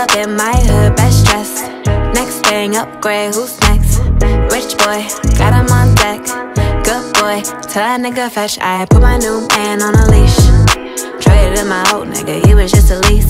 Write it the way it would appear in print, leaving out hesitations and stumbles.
up in my hood, best dressed. Next thing, upgrade, who's next? Rich boy, got him on deck. Good boy, tell that nigga fetch. I put my new man on a leash. Traded him out, nigga, he was just a lease.